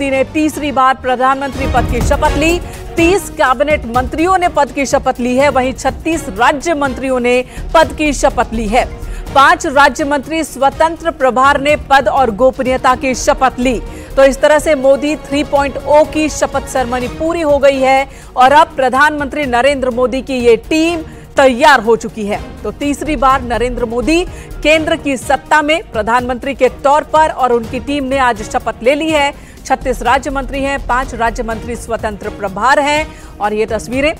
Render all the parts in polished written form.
मोदी ने तीसरी बार प्रधानमंत्री पद की शपथ ली। 30 कैबिनेट मंत्रियों ने पद की शपथ ली है, वहीं 36 राज्य मंत्रियों ने पद की शपथ ली है। 5 राज्य मंत्री स्वतंत्र प्रभार ने पद और गोपनीयता की शपथ ली। तो इस तरह से मोदी 3.0 की शपथ सेरेमनी पूरी हो गई है और अब प्रधानमंत्री नरेंद्र मोदी की ये टीम तैयार हो चुकी है। तो तीसरी बार नरेंद्र मोदी केंद्र की सत्ता में प्रधानमंत्री के तौर पर और उनकी टीम ने आज शपथ ले ली है। 36 राज्य मंत्री हैं, 5 राज्य मंत्री स्वतंत्र प्रभार हैं और ये तस्वीरें,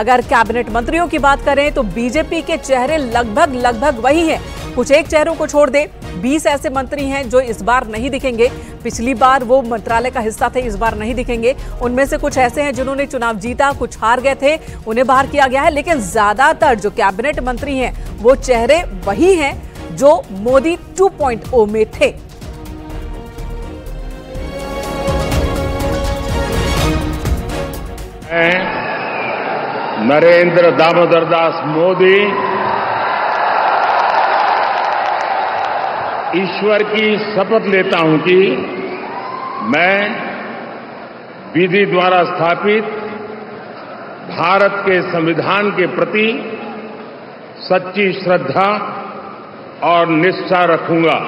अगर कैबिनेट मंत्रियों की बात करें तो बीजेपी के चेहरे लगभग वही हैं। कुछ एक चेहरों को छोड़ दे, 20 ऐसे मंत्री हैं जो इस बार नहीं दिखेंगे। पिछली बार वो मंत्रालय का हिस्सा थे, इस बार नहीं दिखेंगे। उनमें से कुछ ऐसे हैं जिन्होंने चुनाव जीता, कुछ हार गए थे, उन्हें बाहर किया गया है। लेकिन ज्यादातर जो कैबिनेट मंत्री हैं वो चेहरे वही हैं जो मोदी 2.0 में थे। नरेंद्र दामोदर दास मोदी ईश्वर की शपथ लेता हूं कि मैं विधि द्वारा स्थापित भारत के संविधान के प्रति सच्ची श्रद्धा और निष्ठा रखूंगा।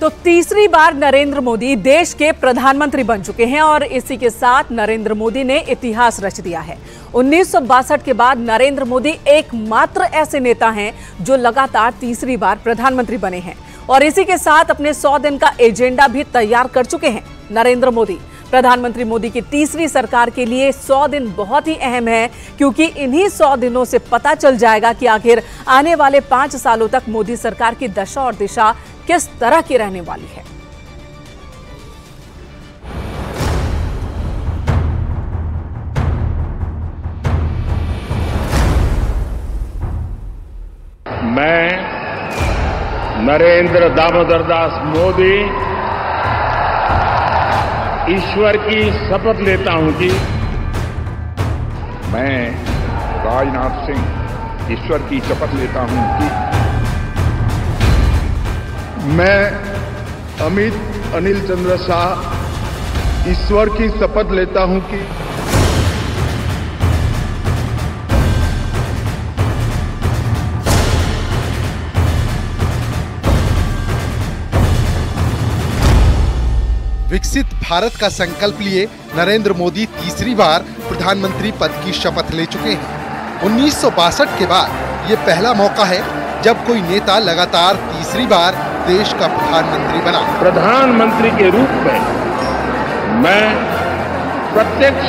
तो तीसरी बार नरेंद्र मोदी देश के प्रधानमंत्री बन चुके हैं और इसी के साथ नरेंद्र मोदी ने इतिहास रच दिया है। 1962 के बाद नरेंद्र मोदी एकमात्र ऐसे नेता हैं जो लगातार तीसरी बार प्रधानमंत्री बने हैं और इसी के साथ अपने 100 दिन का एजेंडा भी तैयार कर चुके हैं नरेंद्र मोदी। प्रधानमंत्री मोदी की तीसरी सरकार के लिए 100 दिन बहुत ही अहम है, क्योंकि इन्हीं 100 दिनों से पता चल जाएगा कि आखिर आने वाले 5 सालों तक मोदी सरकार की दशा और दिशा किस तरह की रहने वाली है। मैं नरेंद्र दामोदर दास मोदी ईश्वर की शपथ लेता हूं कि मैं राजनाथ सिंह ईश्वर की शपथ लेता हूं कि मैं अमित अनिल चंद्र शाह ईश्वर की शपथ लेता हूं कि विकसित भारत का संकल्प लिए नरेंद्र मोदी तीसरी बार प्रधानमंत्री पद की शपथ ले चुके हैं। 1962 के बाद ये पहला मौका है जब कोई नेता लगातार तीसरी बार देश का प्रधानमंत्री बना। प्रधानमंत्री के रूप में मैं प्रत्यक्ष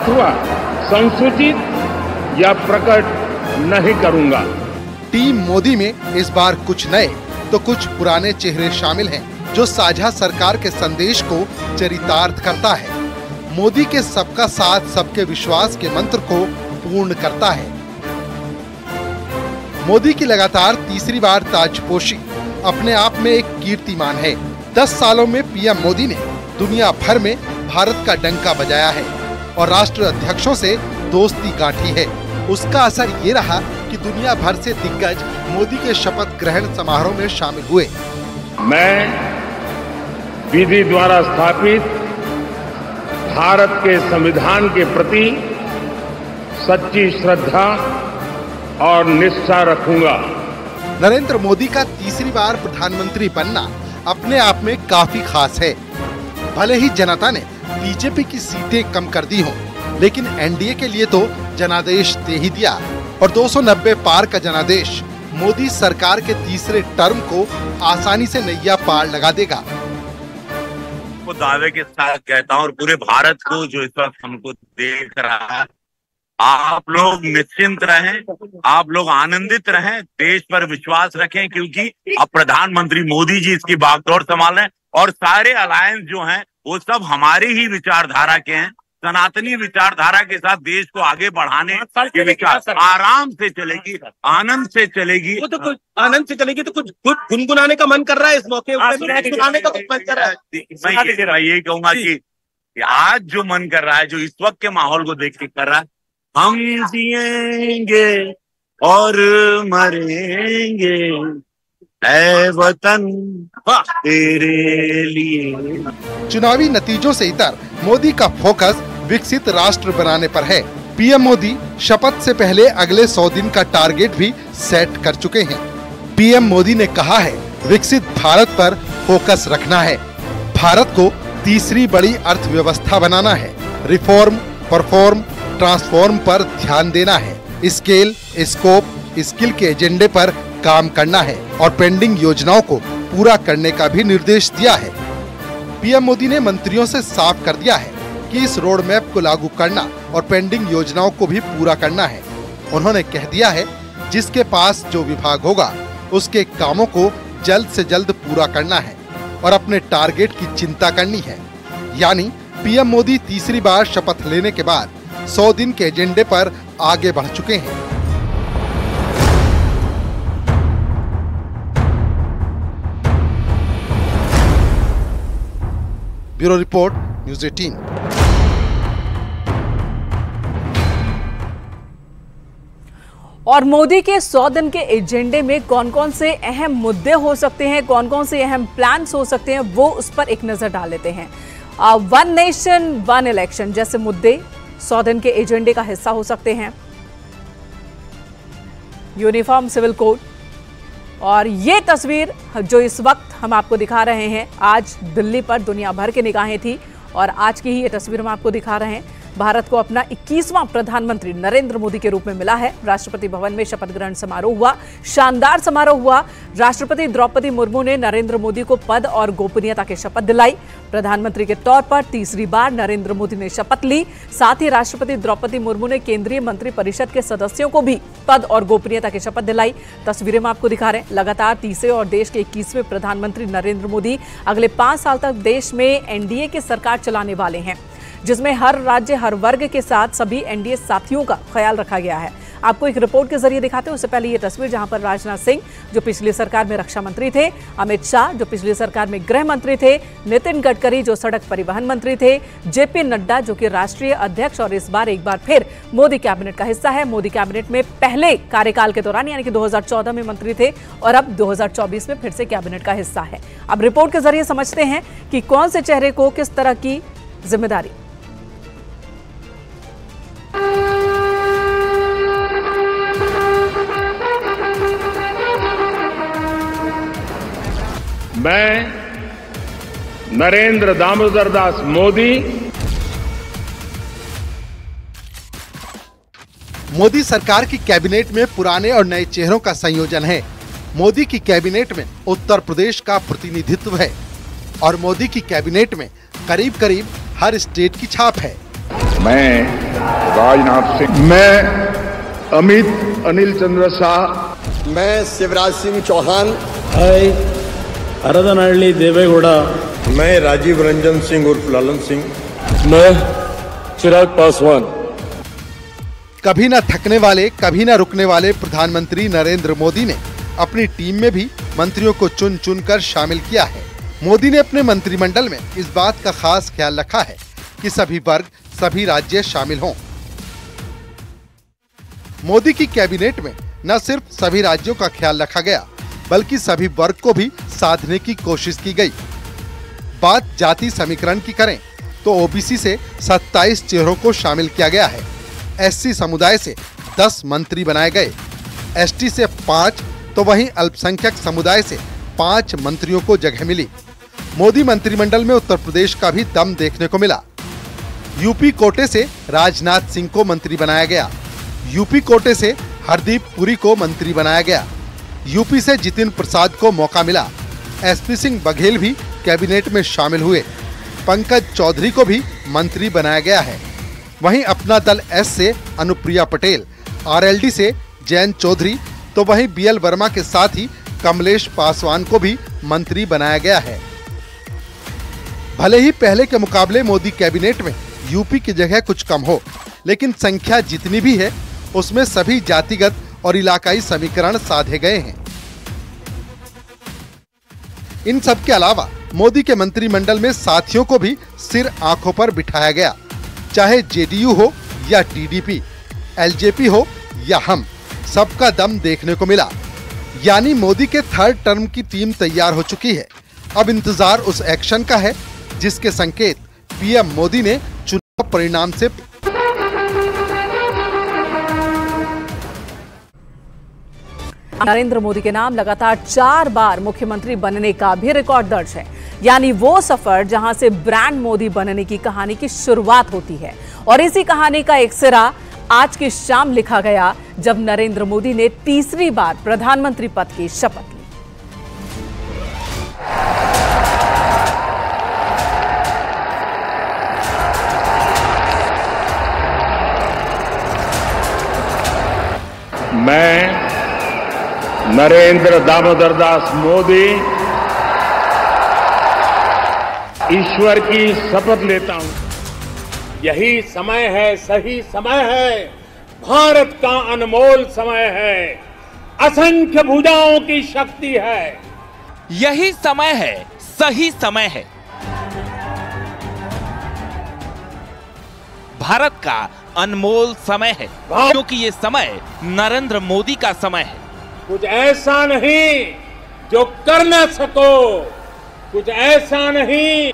अथवा संसूचित या प्रकट नहीं करूंगा। टीम मोदी में इस बार कुछ नए तो कुछ पुराने चेहरे शामिल हैं जो साझा सरकार के संदेश को चरितार्थ करता है। मोदी के सबका साथ सबके विश्वास के मंत्र को पूर्ण करता है। मोदी की लगातार तीसरी बार ताजपोशी अपने आप में एक कीर्तिमान है। 10 सालों में पीएम मोदी ने दुनिया भर में भारत का डंका बजाया है और राष्ट्र अध्यक्षों से दोस्ती गांठी है। उसका असर ये रहा कि दुनिया भर से दिग्गज मोदी के शपथ ग्रहण समारोह में शामिल हुए। मैं विधि द्वारा स्थापित भारत के संविधान के प्रति सच्ची श्रद्धा और निष्ठा रखूंगा। नरेंद्र मोदी का तीसरी बार प्रधानमंत्री बनना अपने आप में काफी खास है। भले ही जनता ने बीजेपी की सीटें कम कर दी हों, लेकिन एनडीए के लिए तो जनादेश दे ही दिया और 290 पार का जनादेश मोदी सरकार के तीसरे टर्म को आसानी से नैया पार लगा देगा। को दावे के साथ कहता हूं और पूरे भारत को जो इस वक्त हमको देख रहा है, आप लोग निश्चिंत रहें, आप लोग आनंदित रहें, देश पर विश्वास रखें, क्योंकि अब प्रधानमंत्री मोदी जी इसकी बागडोर संभाल रहे हैं और सारे अलायंस जो हैं वो सब हमारी ही विचारधारा के हैं। सनातनी विचारधारा के साथ देश को आगे बढ़ाने की विचार आराम से चलेगी, आनंद से चलेगी। वो तो कुछ आनंद से चलेगी तो कुछ गुनगुनाने का मन कर रहा है इस मौके पर। मैं यही कहूंगा कि आज जो मन कर रहा है, जो इस वक्त के माहौल को देख के कर रहा है, हम जिएंगे और मरेंगे ऐ वतन तेरे लिए। चुनावी नतीजों से इतर मोदी का फोकस विकसित राष्ट्र बनाने पर है। पीएम मोदी शपथ से पहले अगले 100 दिन का टारगेट भी सेट कर चुके हैं। पीएम मोदी ने कहा है विकसित भारत पर फोकस रखना है, भारत को तीसरी बड़ी अर्थव्यवस्था बनाना है, रिफॉर्म परफॉर्म ट्रांसफॉर्म पर ध्यान देना है, स्केल स्कोप स्किल के एजेंडे पर काम करना है और पेंडिंग योजनाओं को पूरा करने का भी निर्देश दिया है। पीएम मोदी ने मंत्रियों से साफ कर दिया है कि इस रोड मैप को लागू करना और पेंडिंग योजनाओं को भी पूरा करना है। उन्होंने कह दिया है जिसके पास जो विभाग होगा उसके कामों को जल्द से जल्द पूरा करना है और अपने टारगेट की चिंता करनी है। यानी पीएम मोदी तीसरी बार शपथ लेने के बाद 100 दिन के एजेंडे पर आगे बढ़ चुके हैं। Bureau report, news 18। और मोदी के 100 दिन के एजेंडे में कौन कौन से अहम मुद्दे हो सकते हैं, कौन कौन से अहम प्लान्स हो सकते हैं, वो उस पर एक नज़र डाल लेते हैं। वन नेशन वन इलेक्शन जैसे मुद्दे 100 दिन के एजेंडे का हिस्सा हो सकते हैं। यूनिफॉर्म सिविल कोड, और ये तस्वीर जो इस वक्त हम आपको दिखा रहे हैं, आज दिल्ली पर दुनिया भर की निगाहें थी और आज की ही ये तस्वीर हम आपको दिखा रहे हैं। भारत को अपना 21वां प्रधानमंत्री नरेंद्र मोदी के रूप में मिला है। राष्ट्रपति भवन में शपथ ग्रहण समारोह हुआ, शानदार समारोह हुआ। राष्ट्रपति द्रौपदी मुर्मू ने नरेंद्र मोदी को पद और गोपनीयता की शपथ दिलाई। प्रधानमंत्री के तौर पर तीसरी बार नरेंद्र मोदी ने शपथ ली। साथ ही राष्ट्रपति द्रौपदी मुर्मू ने केंद्रीय मंत्रिपरिषद के सदस्यों को भी पद और गोपनीयता की शपथ दिलाई। तस्वीरें में आपको दिखा रहे हैं। लगातार तीसरे और देश के 21वें प्रधानमंत्री नरेंद्र मोदी अगले 5 साल तक देश में एनडीए की सरकार चलाने वाले हैं, जिसमें हर राज्य हर वर्ग के साथ सभी एनडीए साथियों का ख्याल रखा गया है। आपको एक रिपोर्ट के जरिए दिखाते हैं, उससे पहले ये तस्वीर जहां पर राजनाथ सिंह जो पिछली सरकार में रक्षा मंत्री थे, अमित शाह जो पिछली सरकार में गृह मंत्री थे, नितिन गडकरी जो सड़क परिवहन मंत्री थे, जेपी नड्डा जो कि राष्ट्रीय अध्यक्ष और इस बार एक बार फिर मोदी कैबिनेट का हिस्सा है। मोदी कैबिनेट में पहले कार्यकाल के दौरान यानी कि 2014 में मंत्री थे और अब 2024 में फिर से कैबिनेट का हिस्सा है। अब रिपोर्ट के जरिए समझते हैं कि कौन से चेहरे को किस तरह की जिम्मेदारी। मैं नरेंद्र दामोदर दास मोदी सरकार की कैबिनेट में पुराने और नए चेहरों का संयोजन है। मोदी की कैबिनेट में उत्तर प्रदेश का प्रतिनिधित्व है और मोदी की कैबिनेट में करीब करीब हर स्टेट की छाप है। मैं राजनाथ सिंह, मैं अमित अनिल चंद्र शाह, मैं शिवराज सिंह चौहान, हरदनहल्ली देवेगौड़ा, मैं राजीव रंजन सिंह उर्फ ललन सिंह, मैं चिराग पासवान। कभी न थकने वाले कभी न रुकने वाले प्रधानमंत्री नरेंद्र मोदी ने अपनी टीम में भी मंत्रियों को चुन चुन कर शामिल किया है। मोदी ने अपने मंत्रिमंडल में इस बात का खास ख्याल रखा है कि सभी वर्ग सभी राज्य शामिल हों। मोदी की कैबिनेट में न सिर्फ सभी राज्यों का ख्याल रखा गया बल्कि सभी वर्ग को भी साधने की कोशिश की गई। बात जाति समीकरण की करें तो ओबीसी से 27 चेहरों को शामिल किया गया है। एससी समुदाय से 10 मंत्री बनाए गए, एसटी से 5 तो वहीं अल्पसंख्यक समुदाय से 5 मंत्रियों को जगह मिली। मोदी मंत्रिमंडल में उत्तर प्रदेश का भी दम देखने को मिला। यूपी कोटे से राजनाथ सिंह को मंत्री बनाया गया, यूपी कोटे से हरदीप पुरी को मंत्री बनाया गया, यूपी से जितिन प्रसाद को मौका मिला। एस पी सिंह बघेल भी कैबिनेट में शामिल हुए। पंकज चौधरी को भी मंत्री बनाया गया है। वहीं अपना दल एस से अनुप्रिया पटेल, आरएलडी से जैन चौधरी, तो वहीं बीएल वर्मा के साथ ही कमलेश पासवान को भी मंत्री बनाया गया है। भले ही पहले के मुकाबले मोदी कैबिनेट में यूपी की जगह कुछ कम हो, लेकिन संख्या जितनी भी है उसमें सभी जातिगत और इलाकाई समीकरण साधे गए हैं। इन सब के अलावा मोदी के मंत्रिमंडल में साथियों को भी सिर आंखों पर बिठाया गया, चाहे जेडीयू हो या टीडीपी, एलजेपी हो या हम, सबका दम देखने को मिला। यानी मोदी के थर्ड टर्म की टीम तैयार हो चुकी है। अब इंतजार उस एक्शन का है जिसके संकेत पीएम मोदी ने चुनाव परिणाम से। नरेंद्र मोदी के नाम लगातार 4 बार मुख्यमंत्री बनने का भी रिकॉर्ड दर्ज है, यानी वो सफर जहां से ब्रांड मोदी बनने की कहानी की शुरुआत होती है। और इसी कहानी का एक सिरा आज की शाम लिखा गया जब नरेंद्र मोदी ने तीसरी बार प्रधानमंत्री पद की शपथ ली। मैं नरेंद्र दामोदर दास मोदी ईश्वर की शपथ लेता हूं। यही समय है, सही समय है, भारत का अनमोल समय है, असंख्य भुजाओं की शक्ति है। यही समय है, सही समय है, भारत का अनमोल समय है, क्योंकि ये समय नरेंद्र मोदी का समय है। कुछ ऐसा नहीं जो कर ना सको, कुछ ऐसा नहीं।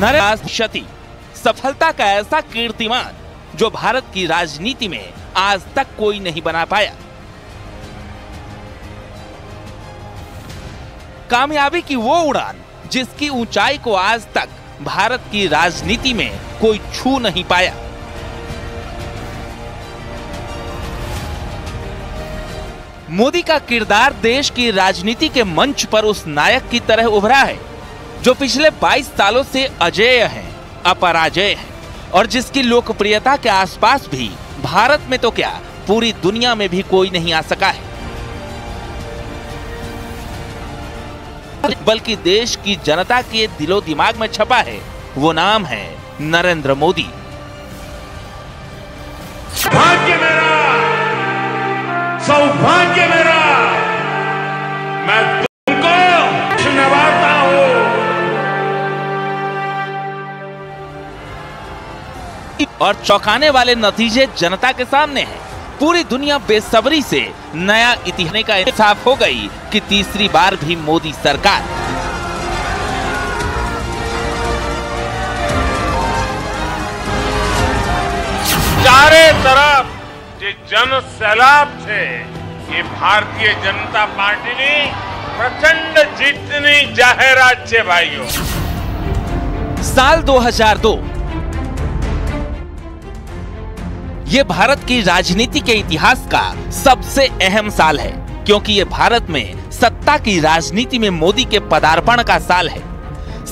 नरेंद्र शती सफलता का ऐसा कीर्तिमान जो भारत की राजनीति में आज तक कोई नहीं बना पाया। कामयाबी की वो उड़ान जिसकी ऊंचाई को आज तक भारत की राजनीति में कोई छू नहीं पाया। मोदी का किरदार देश की राजनीति के मंच पर उस नायक की तरह उभरा है जो पिछले 22 सालों से अजेय है, अपराजेय है, और जिसकी लोकप्रियता के आसपास भी भारत में तो क्या पूरी दुनिया में भी कोई नहीं आ सका है, बल्कि देश की जनता के दिलो दिमाग में छपा है। वो नाम है नरेंद्र मोदी। सौभाग्य मेरा, मैं तुमको नवाजता हूं। और चौंकाने वाले नतीजे जनता के सामने हैं। पूरी दुनिया बेसब्री से नया इतिहास का इंसाफ हो गई कि तीसरी बार भी मोदी सरकार। चारों तरफ ये जन सैलाब से ये भारतीय जनता पार्टी ने प्रचंड जीतनी जाहिरात से। भाइयों, साल 2002 ये भारत की राजनीति के इतिहास का सबसे अहम साल है, क्योंकि ये भारत में सत्ता की राजनीति में मोदी के पदार्पण का साल है।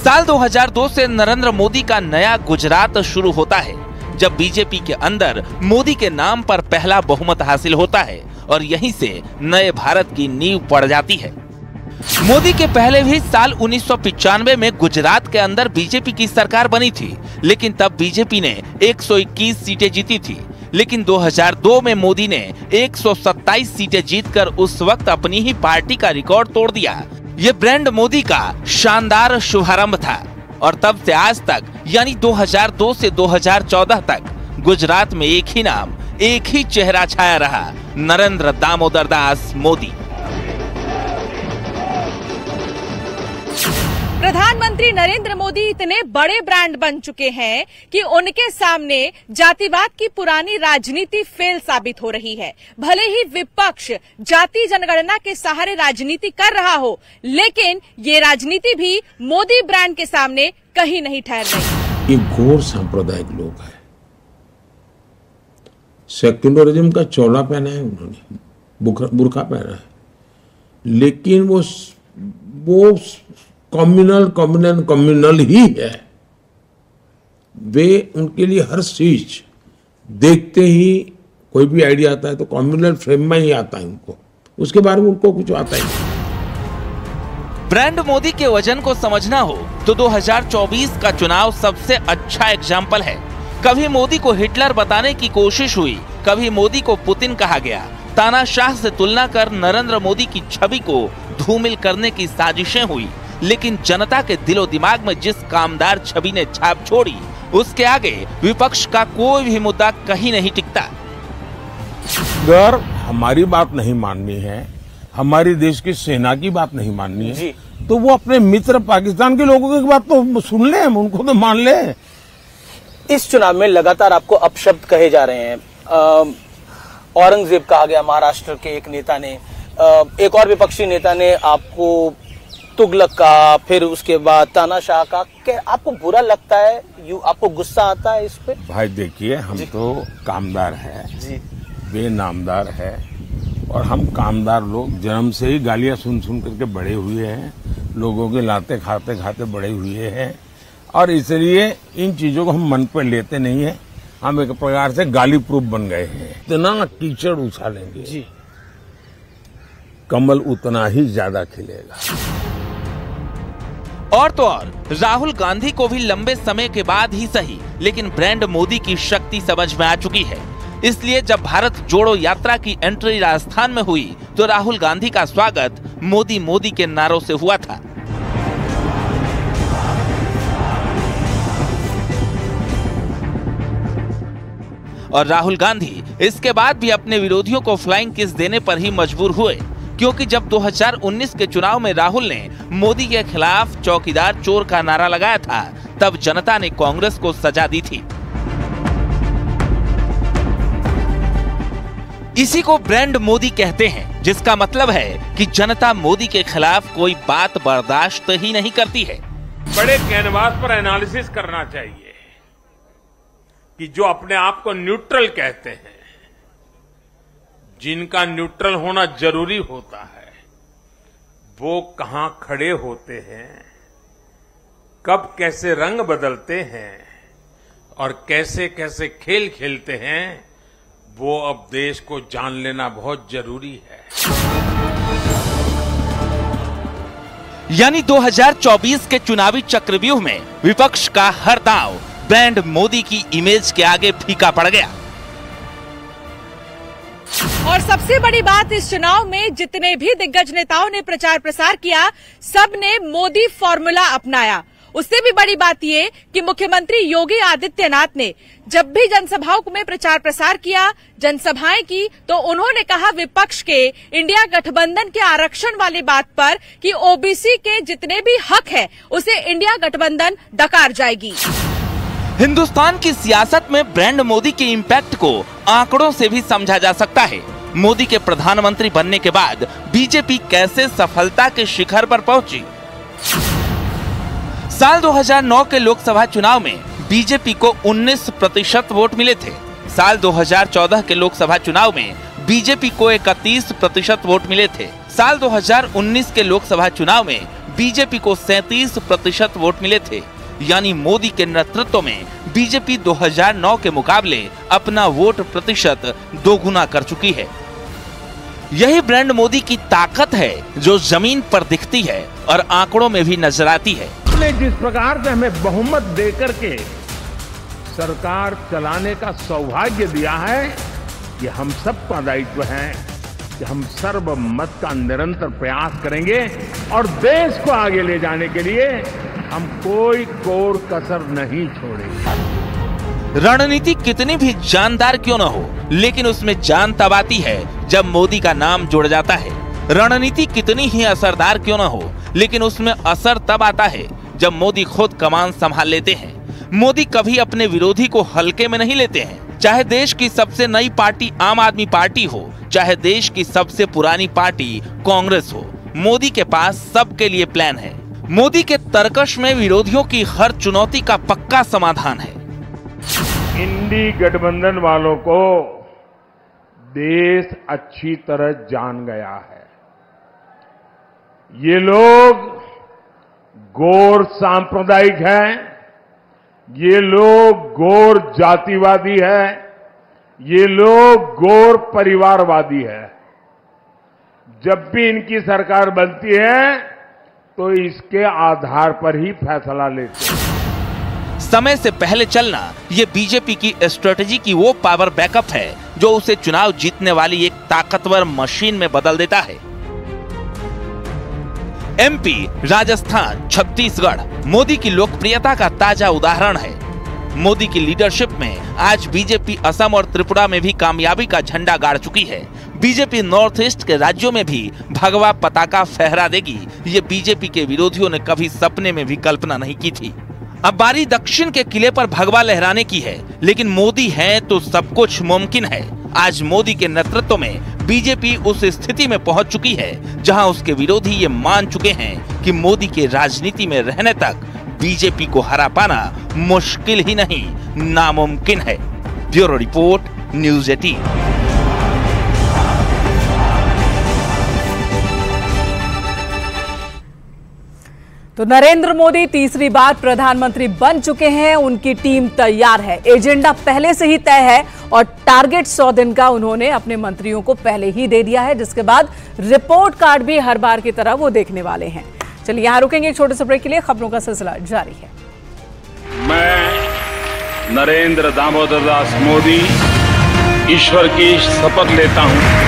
साल 2002 से नरेंद्र मोदी का नया गुजरात शुरू होता है, जब बीजेपी के अंदर मोदी के नाम पर पहला बहुमत हासिल होता है और यहीं से नए भारत की नींव पड़ जाती है। मोदी के पहले भी साल 1995 में गुजरात के अंदर बीजेपी की सरकार बनी थी, लेकिन तब बीजेपी ने 121 सीटें जीती थी। लेकिन 2002 में मोदी ने 127 सीटें जीतकर उस वक्त अपनी ही पार्टी का रिकॉर्ड तोड़ दिया। ये ब्रांड मोदी का शानदार शुभारंभ था। और तब से आज तक, यानी 2002 से 2014 तक, गुजरात में एक ही नाम, एक ही चेहरा छाया रहा, नरेंद्र दामोदर दास मोदी। प्रधानमंत्री नरेंद्र मोदी इतने बड़े ब्रांड बन चुके हैं कि उनके सामने जातिवाद की पुरानी राजनीति फेल साबित हो रही है। भले ही विपक्ष जाति जनगणना के सहारे राजनीति कर रहा हो, लेकिन ये राजनीति भी मोदी ब्रांड के सामने कहीं नहीं ठहर रही। ये घोर सांप्रदायिक लोग हैं, सेक्युलरिज्म का चौला पहना है उन्होंने, बुरखा पहना है, लेकिन वो कम्युनल ही है। वे, उनके लिए हर चीज देखते ही कोई भी आइडिया आता है तो कम्युनल फ्रेम में ही आता है उनको, उसके बारे में उनको कुछ आता ही। ब्रांड मोदी के वजन को समझना हो तो 2024 का चुनाव सबसे अच्छा एग्जाम्पल है। कभी मोदी को हिटलर बताने की कोशिश हुई, कभी मोदी को पुतिन कहा गया। तानाशाह से तुलना कर नरेंद्र मोदी की छवि को धूमिल करने की साजिशें हुई, लेकिन जनता के दिलो दिमाग में जिस कामदार छवि ने छाप छोड़ी उसके आगे विपक्ष का कोई भी मुद्दा कहीं नहीं टिकता। अगर हमारी बात नहीं माननी है, हमारी देश की सेना की बात नहीं माननी है, तो वो अपने मित्र पाकिस्तान के लोगों की बात तो सुन ले, उनको तो मान ले। इस चुनाव में लगातार आपको अपशब्द कहे जा रहे हैं। औरंगजेब कहा गया महाराष्ट्र के एक नेता ने, एक और विपक्षी नेता ने आपको तुगलक का, फिर उसके बाद तानाशाह का। आपको बुरा लगता है, आपको गुस्सा आता है इस पे? भाई देखिए, हम तो कामदार है, वे नामदार है, और हम कामदार लोग जन्म से ही गालियां सुन सुन करके बड़े हुए हैं, लोगों के लाते खाते खाते बड़े हुए हैं, और इसलिए इन चीजों को हम मन पर लेते नहीं है। हम एक प्रकार से गाली प्रूफ बन गए हैं। इतना कीचड़ उछालेंगे जी, कमल उतना ही ज्यादा खिलेगा। और तो और राहुल गांधी को भी लंबे समय के बाद ही सही, लेकिन ब्रांड मोदी की शक्ति समझ में आ चुकी है। इसलिए जब भारत जोड़ो यात्रा की एंट्री राजस्थान में हुई तो राहुल गांधी का स्वागत मोदी मोदी के नारों से हुआ था। और राहुल गांधी इसके बाद भी अपने विरोधियों को फ्लाइंग किस देने पर ही मजबूर हुए, क्योंकि जब 2019 के चुनाव में राहुल ने मोदी के खिलाफ चौकीदार चोर का नारा लगाया था, तब जनता ने कांग्रेस को सजा दी थी। इसी को ब्रांड मोदी कहते हैं, जिसका मतलब है कि जनता मोदी के खिलाफ कोई बात बर्दाश्त ही नहीं करती है। बड़े कैनवास पर एनालिसिस करना चाहिए कि जो अपने आप को न्यूट्रल कहते हैं, जिनका न्यूट्रल होना जरूरी होता है, वो कहां खड़े होते हैं, कब कैसे रंग बदलते हैं और कैसे कैसे खेल खेलते हैं, वो अब देश को जान लेना बहुत जरूरी है। यानी 2024 के चुनावी चक्रव्यूह में विपक्ष का हर दांव ब्रांड मोदी की इमेज के आगे फीका पड़ गया। और सबसे बड़ी बात, इस चुनाव में जितने भी दिग्गज नेताओं ने प्रचार प्रसार किया, सबने मोदी फॉर्मूला अपनाया। उससे भी बड़ी बात ये कि मुख्यमंत्री योगी आदित्यनाथ ने जब भी जनसभाओं में प्रचार प्रसार किया, जनसभाएं की, तो उन्होंने कहा विपक्ष के इंडिया गठबंधन के आरक्षण वाली बात पर कि ओबीसी के जितने भी हक है उसे इंडिया गठबंधन डकार जाएगी। हिंदुस्तान की सियासत में ब्रांड मोदी के इम्पैक्ट को आंकड़ों से भी समझा जा सकता है। मोदी के प्रधानमंत्री बनने के बाद बीजेपी कैसे सफलता के शिखर पर पहुंची। साल 2009 के लोकसभा चुनाव में बीजेपी को 19% वोट मिले थे। साल 2014 के लोकसभा चुनाव में बीजेपी को 31% वोट मिले थे। साल 2019 के लोकसभा चुनाव में बीजेपी को 37% वोट मिले थे। यानी मोदी के नेतृत्व में बीजेपी 2009 के मुकाबले अपना वोट प्रतिशत दोगुना कर चुकी है। यही ब्रांड मोदी की ताकत है, जो जमीन पर दिखती है और आंकड़ों में भी नजर आती है। जिस प्रकार से हमें बहुमत देकर के सरकार चलाने का सौभाग्य दिया है, ये हम सबका दायित्व है कि हम सर्वमत का निरंतर प्रयास करेंगे और देश को आगे ले जाने के लिए हम कोई कोर कसर नहीं छोड़ेंगे। रणनीति कितनी भी जानदार क्यों न हो, लेकिन उसमें जान तब आती है जब मोदी का नाम जुड़ जाता है। रणनीति कितनी ही असरदार क्यों न हो, लेकिन उसमें असर तब आता है जब मोदी खुद कमान संभाल लेते हैं। मोदी कभी अपने विरोधी को हल्के में नहीं लेते हैं। चाहे देश की सबसे नई पार्टी आम आदमी पार्टी हो, चाहे देश की सबसे पुरानी पार्टी कांग्रेस हो, मोदी के पास सबके लिए प्लान है। मोदी के तर्कश में विरोधियों की हर चुनौती का पक्का समाधान है। इंडी गठबंधन वालों को देश अच्छी तरह जान गया है। ये लोग गौर सांप्रदायिक हैं, ये लोग गौर जातिवादी हैं, ये लोग गौर परिवारवादी हैं। जब भी इनकी सरकार बनती है तो इसके आधार पर ही फैसला लेते हैं। समय से पहले चलना, ये बीजेपी की स्ट्रेटेजी की वो पावर बैकअप है जो उसे चुनाव जीतने वाली एक ताकतवर मशीन में बदल देता है। एमपी, राजस्थान, छत्तीसगढ़ मोदी की लोकप्रियता का ताजा उदाहरण है। मोदी की लीडरशिप में आज बीजेपी असम और त्रिपुरा में भी कामयाबी का झंडा गाड़ चुकी है। बीजेपी नॉर्थ ईस्ट के राज्यों में भी भगवा पताका फहरा देगी, ये बीजेपी के विरोधियों ने कभी सपने में भी कल्पना नहीं की थी। अब बारी दक्षिण के किले पर भगवा लहराने की है, लेकिन मोदी हैं तो सब कुछ मुमकिन है। आज मोदी के नेतृत्व में बीजेपी उस स्थिति में पहुंच चुकी है जहां उसके विरोधी ये मान चुके हैं कि मोदी के राजनीति में रहने तक बीजेपी को हरा पाना मुश्किल ही नहीं, नामुमकिन है। Bureau report, news 18। तो नरेंद्र मोदी तीसरी बार प्रधानमंत्री बन चुके हैं, उनकी टीम तैयार है, एजेंडा पहले से ही तय है और टारगेट 100 दिन का उन्होंने अपने मंत्रियों को पहले ही दे दिया है, जिसके बाद रिपोर्ट कार्ड भी हर बार की तरह वो देखने वाले हैं। चलिए यहाँ रुकेंगे एक छोटे से ब्रेक के लिए, खबरों का सिलसिला जारी है। मैं नरेंद्र दामोदर दास मोदी ईश्वर की शपथ लेता हूँ